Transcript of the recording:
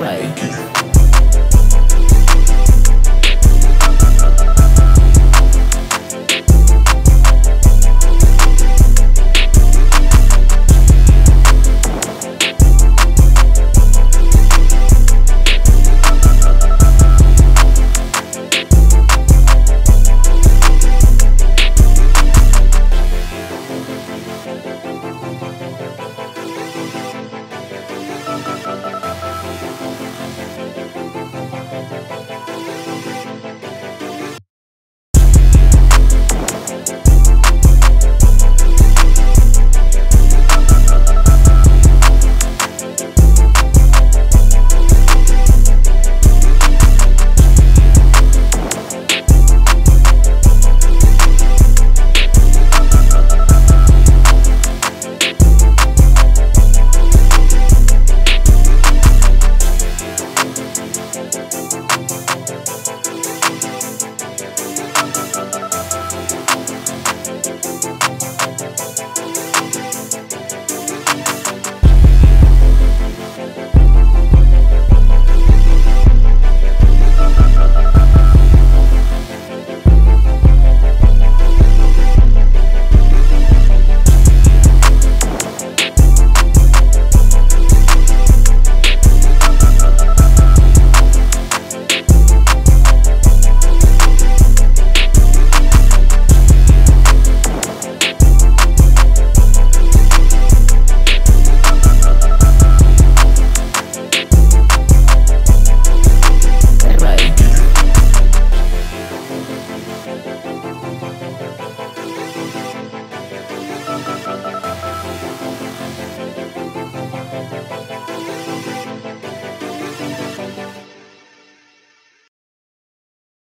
way.